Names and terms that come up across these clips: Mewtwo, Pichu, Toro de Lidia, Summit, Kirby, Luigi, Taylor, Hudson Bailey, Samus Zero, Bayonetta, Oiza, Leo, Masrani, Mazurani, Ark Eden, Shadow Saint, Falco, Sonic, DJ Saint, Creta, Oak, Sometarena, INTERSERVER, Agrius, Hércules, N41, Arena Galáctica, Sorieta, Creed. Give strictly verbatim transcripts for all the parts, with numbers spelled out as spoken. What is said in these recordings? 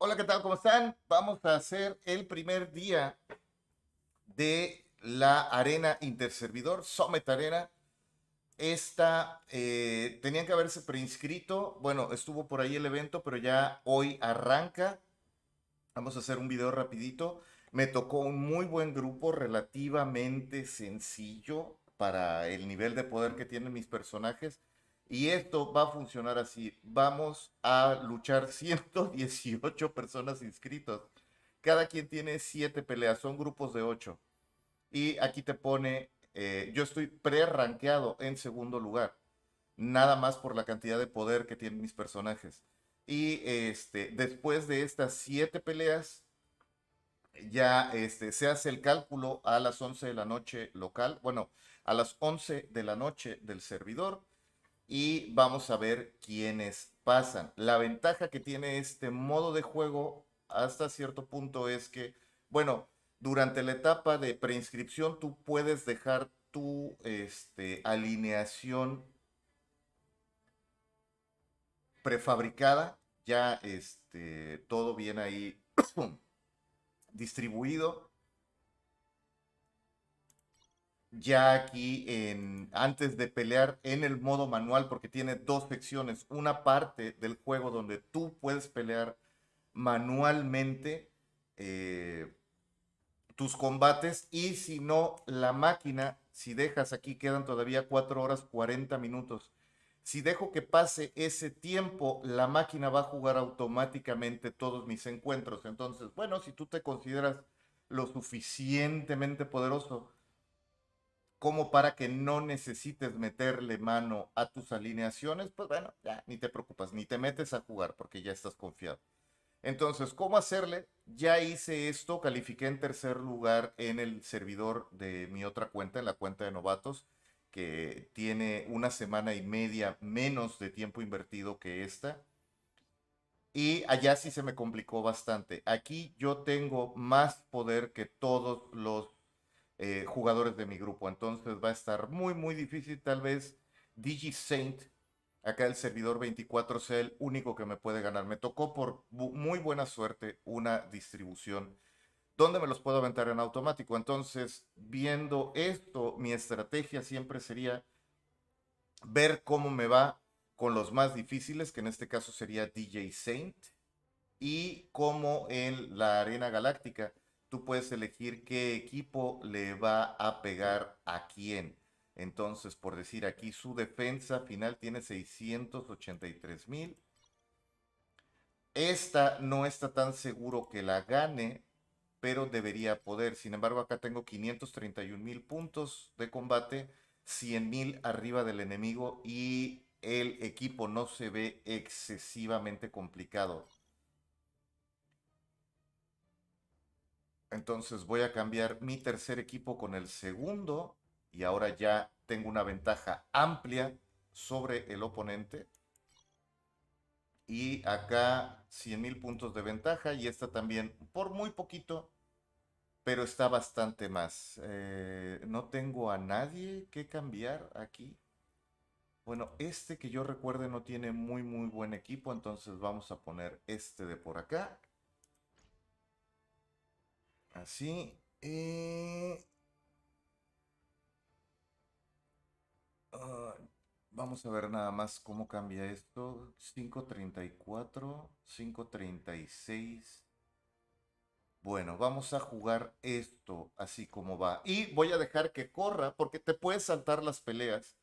Hola, ¿qué tal? ¿Cómo están? Vamos a hacer el primer día de la arena interservidor, Sometarena. Esta, eh, tenían que haberse preinscrito. Bueno, estuvo por ahí el evento, pero ya hoy arranca. Vamos a hacer un video rapidito. Me tocó un muy buen grupo, relativamente sencillo para el nivel de poder que tienen mis personajes. Y esto va a funcionar así. Vamos a luchar ciento dieciocho personas inscritas. Cada quien tiene siete peleas. Son grupos de ocho. Y aquí te pone... Eh, yo estoy pre-rankeado en segundo lugar. Nada más por la cantidad de poder que tienen mis personajes. Y este, después de estas siete peleas... Ya este, se hace el cálculo a las once de la noche local. Bueno, a las once de la noche del servidor. Y vamos a ver quiénes pasan. La ventaja que tiene este modo de juego hasta cierto punto es que, bueno, durante la etapa de preinscripción tú puedes dejar tu este, alineación prefabricada. Ya este, todo bien ahí distribuido. Ya aquí, en, antes de pelear en el modo manual, porque tiene dos secciones. Una parte del juego donde tú puedes pelear manualmente eh, tus combates. Y si no, la máquina, si dejas aquí, quedan todavía cuatro horas cuarenta minutos. Si dejo que pase ese tiempo, la máquina va a jugar automáticamente todos mis encuentros. Entonces, bueno, si tú te consideras lo suficientemente poderoso como para que no necesites meterle mano a tus alineaciones, pues bueno, ya ni te preocupas, ni te metes a jugar porque ya estás confiado. Entonces, ¿cómo hacerle? Ya hice esto, califiqué en tercer lugar en el servidor de mi otra cuenta, en la cuenta de novatos, que tiene una semana y media menos de tiempo invertido que esta. Y allá sí se me complicó bastante. Aquí yo tengo más poder que todos los Eh, jugadores de mi grupo, entonces va a estar muy muy difícil. Tal vez D J Saint, acá el servidor veinticuatro, sea el único que me puede ganar. Me tocó por bu muy buena suerte una distribución donde me los puedo aventar en automático. Entonces, viendo esto, mi estrategia siempre sería ver cómo me va con los más difíciles, que en este caso sería D J Saint, y como en la Arena Galáctica tú puedes elegir qué equipo le va a pegar a quién. Entonces, por decir aquí, su defensa final tiene seiscientos ochenta y tres mil. Esta no está tan seguro que la gane, pero debería poder. Sin embargo, acá tengo quinientos treinta y un mil puntos de combate, cien mil arriba del enemigo, y el equipo no se ve excesivamente complicado. Entonces voy a cambiar mi tercer equipo con el segundo y ahora ya tengo una ventaja amplia sobre el oponente. Y acá cien mil puntos de ventaja, y esta también por muy poquito, pero está bastante más. Eh, no tengo a nadie que cambiar aquí. Bueno, este que yo recuerde no tiene muy muy buen equipo, entonces vamos a poner este de por acá. Así. Eh... Uh, vamos a ver nada más cómo cambia esto. cinco treinta y cuatro, cinco treinta y seis. Bueno, vamos a jugar esto así como va. Y voy a dejar que corra porque te puedes saltar las peleas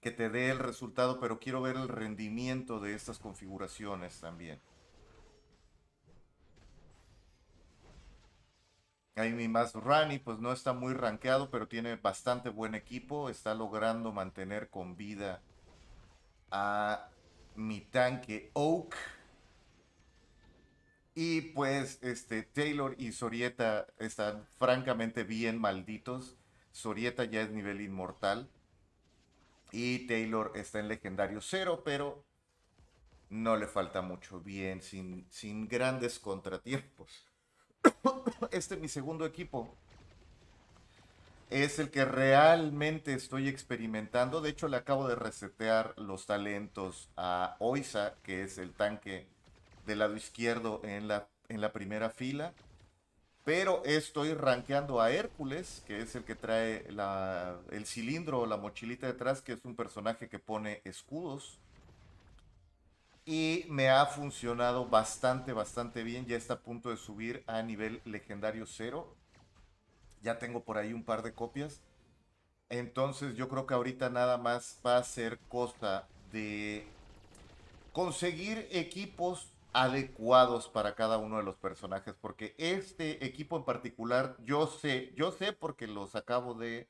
que te dé el resultado, pero quiero ver el rendimiento de estas configuraciones también. Ahí mi Mazurani pues no está muy rankeado, pero tiene bastante buen equipo. Está logrando mantener con vida a mi tanque Oak. Y pues este Taylor y Sorieta están francamente bien malditos. Sorieta ya es nivel inmortal. Y Taylor está en legendario cero, pero no le falta mucho. Bien, sin, sin grandes contratiempos. Este, mi segundo equipo, es el que realmente estoy experimentando. De hecho, le acabo de resetear los talentos a Oiza, que es el tanque del lado izquierdo en la, en la primera fila. Pero estoy rankeando a Hércules, que es el que trae la, el cilindro o la mochilita detrás, que es un personaje que pone escudos. Y me ha funcionado bastante, bastante bien. Ya está a punto de subir a nivel legendario cero. Ya tengo por ahí un par de copias. Entonces yo creo que ahorita nada más va a ser cosa de conseguir equipos adecuados para cada uno de los personajes, porque este equipo en particular, yo sé, yo sé porque los acabo de,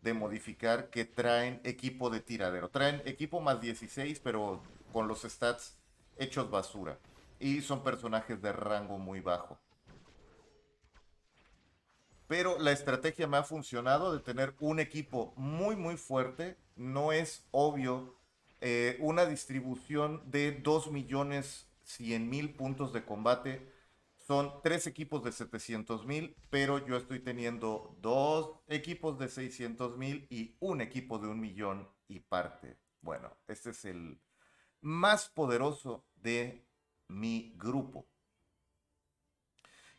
de modificar, que traen equipo de tiradero, traen equipo más dieciséis, pero con los stats hechos basura, y son personajes de rango muy bajo. Pero la estrategia me ha funcionado de tener un equipo muy muy fuerte. No es obvio eh, una distribución de dos millones cien mil puntos de combate. Son tres equipos de setecientos mil, pero yo estoy teniendo dos equipos de seiscientos mil y un equipo de un millón y parte. Bueno, este es el más poderoso de mi grupo.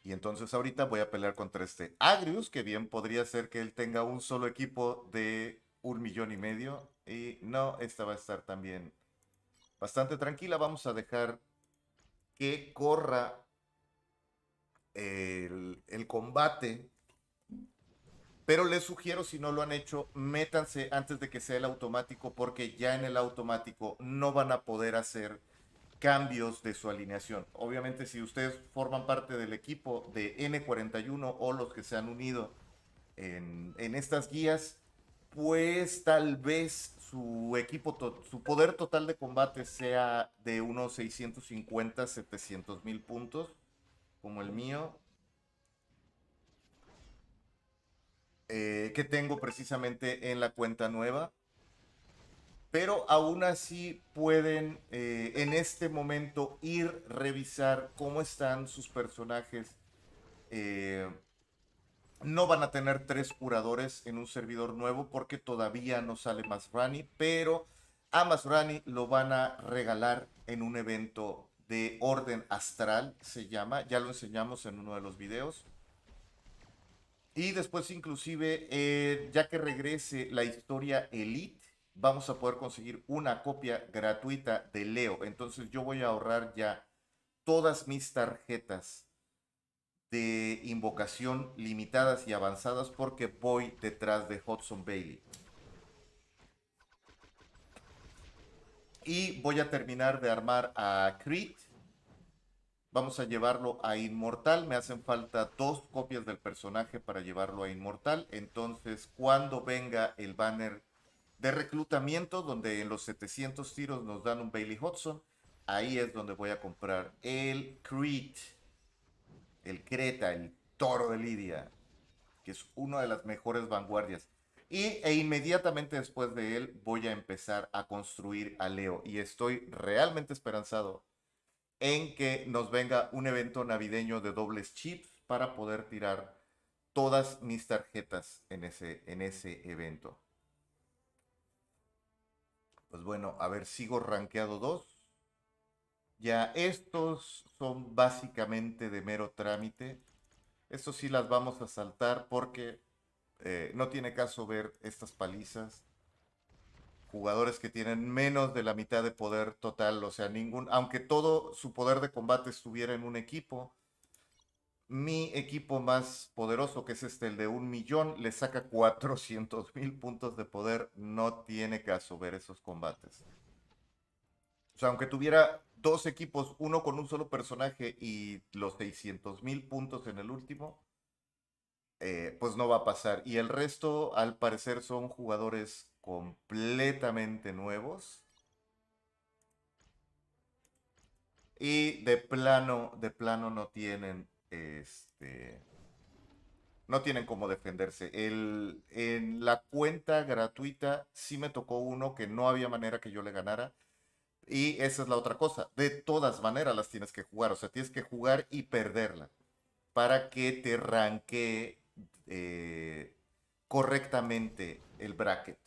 Y entonces ahorita voy a pelear contra este Agrius, que bien podría ser que él tenga un solo equipo de un millón y medio. Y no, esta va a estar también bastante tranquila. Vamos a dejar que corra el, el combate. Pero les sugiero, si no lo han hecho, métanse antes de que sea el automático, porque ya en el automático no van a poder hacer cambios de su alineación. Obviamente, si ustedes forman parte del equipo de N cuarenta y uno o los que se han unido en, en estas guías, pues tal vez su equipo, su poder total de combate sea de unos seiscientos cincuenta a setecientos mil puntos, como el mío, eh, que tengo precisamente en la cuenta nueva. Pero aún así pueden eh, en este momento ir a revisar cómo están sus personajes. Eh, no van a tener tres curadores en un servidor nuevo porque todavía no sale Masrani, pero a Masrani lo van a regalar en un evento de orden astral, se llama. Ya lo enseñamos en uno de los videos. Y después inclusive, eh, ya que regrese la historia Elite, vamos a poder conseguir una copia gratuita de Leo. Entonces yo voy a ahorrar ya todas mis tarjetas de invocación limitadas y avanzadas, porque voy detrás de Hudson Bailey. Y voy a terminar de armar a Creed. Vamos a llevarlo a Inmortal. Me hacen falta dos copias del personaje para llevarlo a Inmortal. Entonces cuando venga el banner de reclutamiento, donde en los setecientos tiros nos dan un Bailey Hudson, ahí es donde voy a comprar el Creed, el Creta, el Toro de Lidia, que es una de las mejores vanguardias. Y e inmediatamente después de él voy a empezar a construir a Leo. Y estoy realmente esperanzado en que nos venga un evento navideño de dobles chips para poder tirar todas mis tarjetas en ese, en ese evento. Pues bueno, a ver, sigo rankeado dos. Ya estos son básicamente de mero trámite. Estos sí las vamos a saltar porque eh, no tiene caso ver estas palizas. Jugadores que tienen menos de la mitad de poder total. O sea, ningún, aunque todo su poder de combate estuviera en un equipo, mi equipo más poderoso, que es este, el de un millón, le saca cuatrocientos mil puntos de poder. No tiene caso ver esos combates. O sea, aunque tuviera dos equipos, uno con un solo personaje y los seiscientos mil puntos en el último, eh, pues no va a pasar. Y el resto, al parecer, son jugadores completamente nuevos. Y de plano, de plano no tienen... Este, no tienen cómo defenderse. El, en la cuenta gratuita sí me tocó uno que no había manera que yo le ganara. Y esa es la otra cosa. De todas maneras las tienes que jugar. O sea, tienes que jugar y perderla para que te ranquee eh, correctamente el bracket.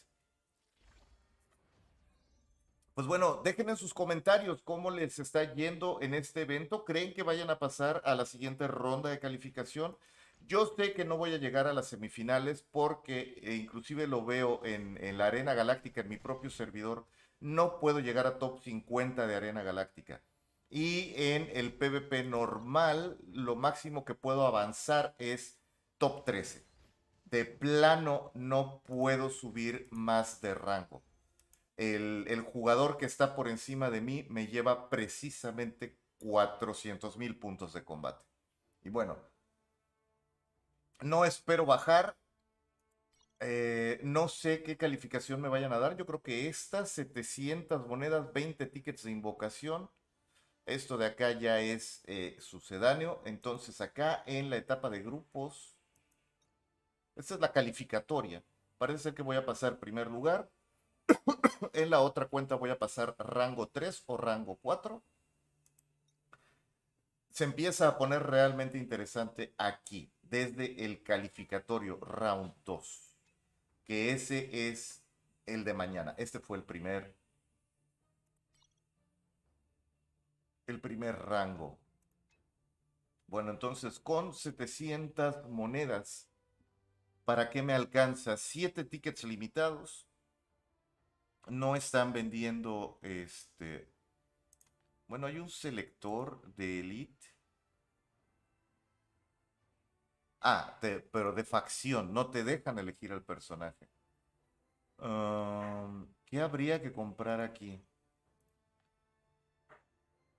Pues bueno, dejen en sus comentarios cómo les está yendo en este evento. ¿Creen que vayan a pasar a la siguiente ronda de calificación? Yo sé que no voy a llegar a las semifinales porque eh, inclusive lo veo en, en la Arena Galáctica, en mi propio servidor. No puedo llegar a top cincuenta de Arena Galáctica. Y en el PvP normal, lo máximo que puedo avanzar es top trece. De plano no puedo subir más de rango. El, el jugador que está por encima de mí me lleva precisamente cuatrocientos mil puntos de combate. Y bueno, no espero bajar. Eh, no sé qué calificación me vayan a dar. Yo creo que estas setecientas monedas, veinte tickets de invocación. Esto de acá ya es eh, sucedáneo. Entonces acá en la etapa de grupos, esta es la calificatoria. Parece ser que voy a pasar primer lugar. En la otra cuenta voy a pasar rango tres o rango cuatro. Se empieza a poner realmente interesante aquí, desde el calificatorio round dos, que ese es el de mañana. Este fue el primer, el primer rango. Bueno, entonces con setecientas monedas, ¿para qué me alcanza? siete tickets limitados. No están vendiendo este... Bueno, hay un selector de Elite. Ah, te, pero de facción. No te dejan elegir el personaje. Um, ¿Qué habría que comprar aquí?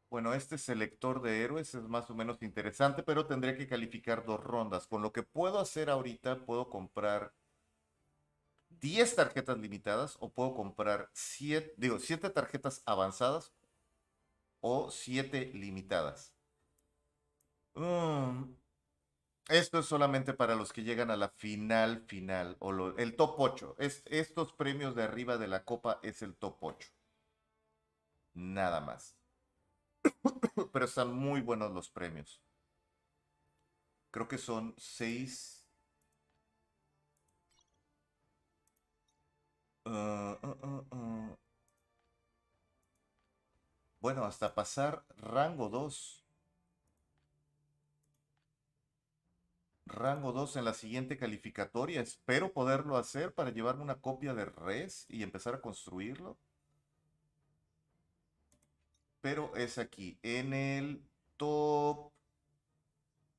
Bueno, este selector de héroes es más o menos interesante, pero tendría que calificar dos rondas. Con lo que puedo hacer ahorita, puedo comprar diez tarjetas limitadas o puedo comprar siete, digo, siete tarjetas avanzadas o siete limitadas. Um, esto es solamente para los que llegan a la final final o lo, el top ocho. Es, estos premios de arriba de la copa es el top ocho. Nada más. Pero están muy buenos los premios. Creo que son seis... Uh, uh, uh, uh. Bueno, hasta pasar rango dos. Rango dos en la siguiente calificatoria. Espero poderlo hacer para llevarme una copia de res y empezar a construirlo. Pero es aquí, en el top.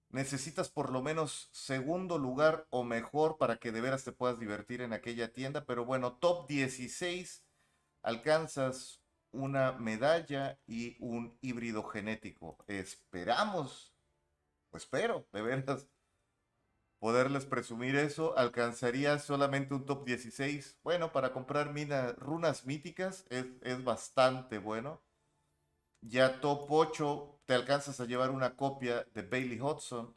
Necesitas por lo menos segundo lugar o mejor para que de veras te puedas divertir en aquella tienda. Pero bueno, top dieciséis alcanzas una medalla y un híbrido genético. Esperamos, o espero, de veras, poderles presumir eso. Alcanzarías solamente un top dieciséis. Bueno, para comprar mina, runas míticas es, es bastante bueno. Ya top ocho te alcanzas a llevar una copia de Bailey Hudson.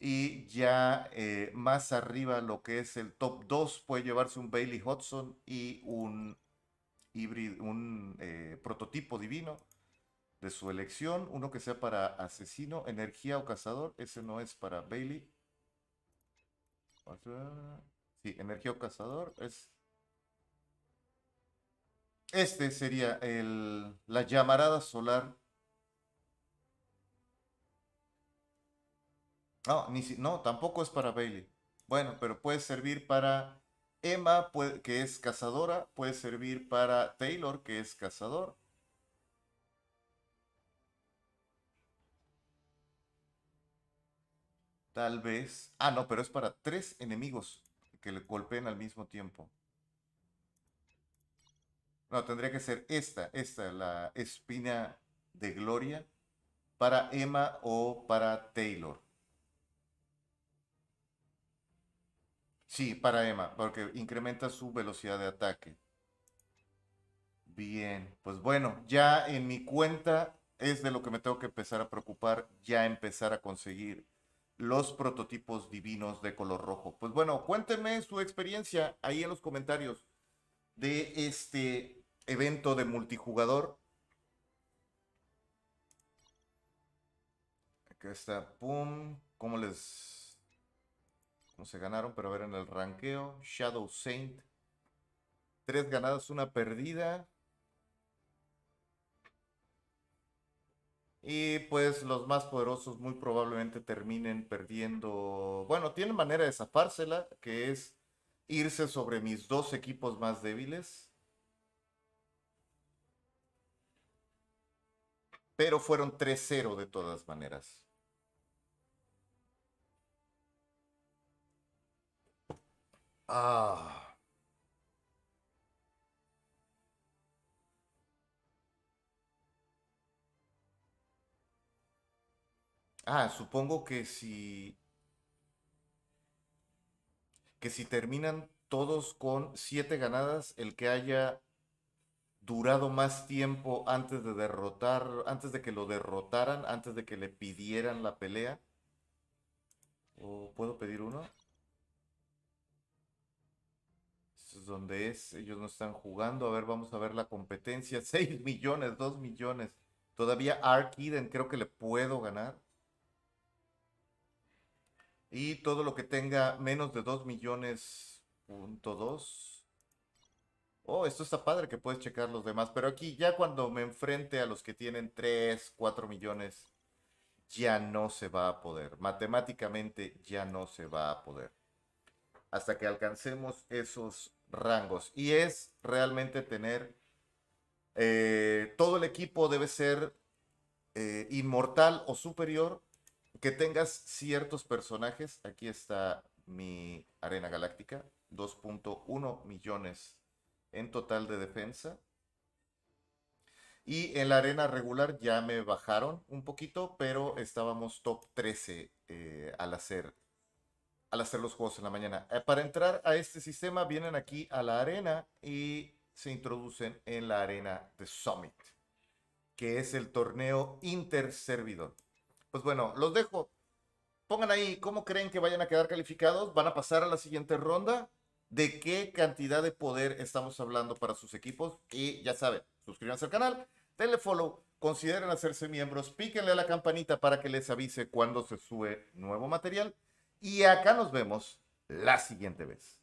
Y ya eh, más arriba, lo que es el top dos, puede llevarse un Bailey Hudson y un, híbrido, un eh, prototipo divino de su elección. Uno que sea para asesino, energía o cazador. Ese no es para Bailey. Sí, energía o cazador es... Este sería el, la llamarada solar. Oh, ni si, no, tampoco es para Bailey. Bueno, pero puede servir para Emma, puede, que es cazadora. Puede servir para Taylor, que es cazador. Tal vez... Ah, no, pero es para tres enemigos que le golpeen al mismo tiempo. No, tendría que ser esta, esta, la espina de gloria para Emma o para Taylor. Sí, para Emma, porque incrementa su velocidad de ataque. Bien, pues bueno, ya en mi cuenta es de lo que me tengo que empezar a preocupar, ya empezar a conseguir los prototipos divinos de color rojo. Pues bueno, cuéntenme su experiencia ahí en los comentarios de este... evento de multijugador. Acá está. Pum. ¿Cómo les... cómo se ganaron? Pero a ver en el ranqueo. Shadow Saint. Tres ganadas, una perdida. Y pues los más poderosos muy probablemente terminen perdiendo... Bueno, tienen manera de zafársela, que es irse sobre mis dos equipos más débiles. Pero fueron tres cero de todas maneras. Ah... Ah, supongo que si... Que si terminan todos con siete ganadas, el que haya durado más tiempo antes de derrotar, antes de que lo derrotaran, antes de que le pidieran la pelea. ¿O puedo pedir uno? Esto es donde es, ellos no están jugando. A ver, vamos a ver la competencia. seis millones, dos millones. Todavía Ark Eden creo que le puedo ganar. Y todo lo que tenga menos de dos millones punto dos. Oh, esto está padre que puedes checar los demás. Pero aquí ya cuando me enfrente a los que tienen tres, cuatro millones, ya no se va a poder. Matemáticamente ya no se va a poder. Hasta que alcancemos esos rangos. Y es realmente tener... Eh, todo el equipo debe ser eh, inmortal o superior. Que tengas ciertos personajes. Aquí está mi Arena Galáctica. dos punto uno millones en total de defensa. Y en la arena regular ya me bajaron un poquito, pero estábamos top trece eh, al hacer, al hacer los juegos en la mañana. Eh, para entrar a este sistema vienen aquí a la arena y se introducen en la arena de Summit, que es el torneo interservidor. Pues bueno, los dejo. Pongan ahí cómo creen que vayan a quedar calificados. ¿Van a pasar a la siguiente ronda? ¿De qué cantidad de poder estamos hablando para sus equipos? Y ya saben, suscríbanse al canal, denle follow, consideren hacerse miembros, píquenle a la campanita para que les avise cuando se sube nuevo material. Y acá nos vemos la siguiente vez.